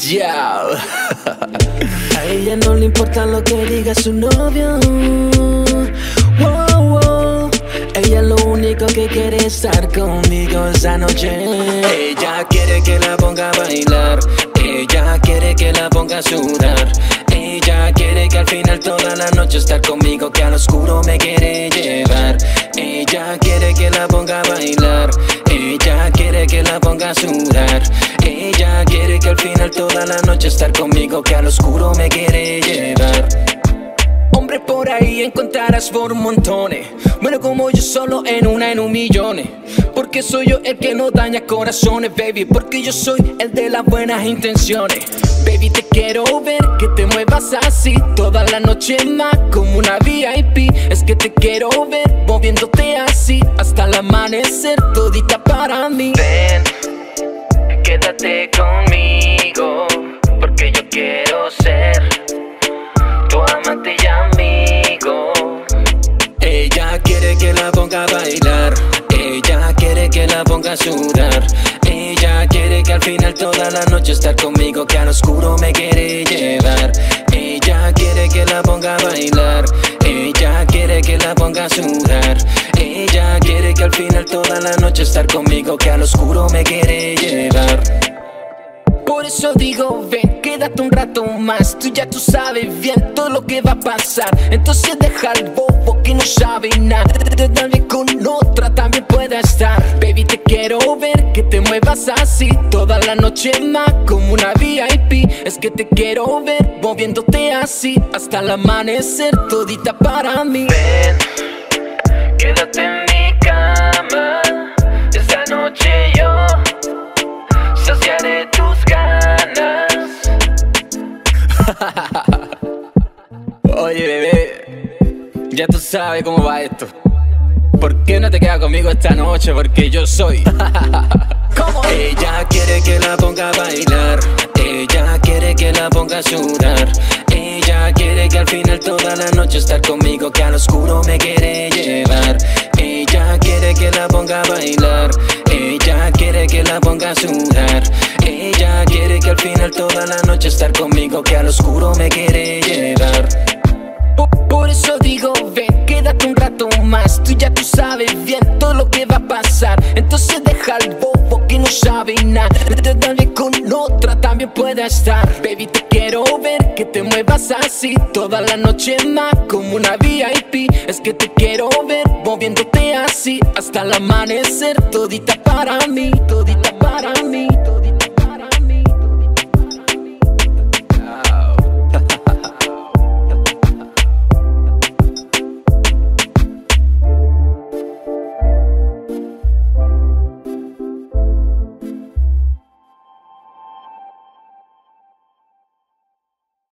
Yeah. A ella no le importa lo que diga su novio. Wow, wow. Ella lo único que quiere es estar conmigo esa noche. Ella quiere que la ponga a bailar. Ella quiere que la ponga a sudar. Ella quiere que al final toda la noche estar conmigo, que al oscuro me quiere llevar. Ella quiere que la ponga a bailar. Ella quiere que la ponga a sudar. Ella quiere que al final toda la noche estar conmigo, que al oscuro me quiere llevar. Hombres por ahí encontrarás por montones, bueno como yo solo en una en un millones. Porque soy yo el que no daña corazones, baby, porque yo soy el de las buenas intenciones. Baby, te quiero ver que te muevas así toda la noche más como una VIP. Es que te quiero ver moviéndote así hasta el amanecer, todita para mí. Ven, quédate conmigo, porque yo quiero ser tu amante y amigo. Ella quiere que la ponga a bailar. Ella quiere que la ponga a sudar. Ella quiere que al final toda la noche estar conmigo, que al oscuro me quiere llevar. Ella quiere que la ponga a bailar. Ella quiere que la ponga a sudar. Ella quiere que al final toda la noche estar conmigo, que al oscuro me quiere llevar. Por eso digo, ven, quédate un rato más. Tú ya tú sabes bien todo lo que va a pasar. Entonces deja al bobo que no sabe nada. Dale con otra también puede estar. Baby, te quiero ver que te muevas así toda la noche más como una VIP. Es que te quiero ver moviéndote así hasta el amanecer, todita para mí. Ven, quédate en mi cama. Esta noche yo saciaré tus ganas. Oye, bebé, ya tú sabes cómo va esto. ¿Por qué no te quedas conmigo esta noche? Porque yo soy. Ella quiere que la ponga a bailar. Ella quiere que la ponga a sudar. Ella quiere que al final toda la noche estar conmigo, que al oscuro me quiere llevar. Ella quiere que la ponga a bailar. Ella quiere que la ponga a sudar. Ella quiere que al final toda la noche estar conmigo, que al oscuro me quiere llevar. Por eso digo, ven, quédate un rato más. Tú ya tú sabes bien todo lo que va a pasar. Entonces deja al bobo que no sabe nada. Dale con otra también puede estar. Baby, te quiero ver que te muevas así toda la noche más como una VIP. Es que te quiero ver moviéndote así hasta el amanecer, todita para mí, todita para mí, todita.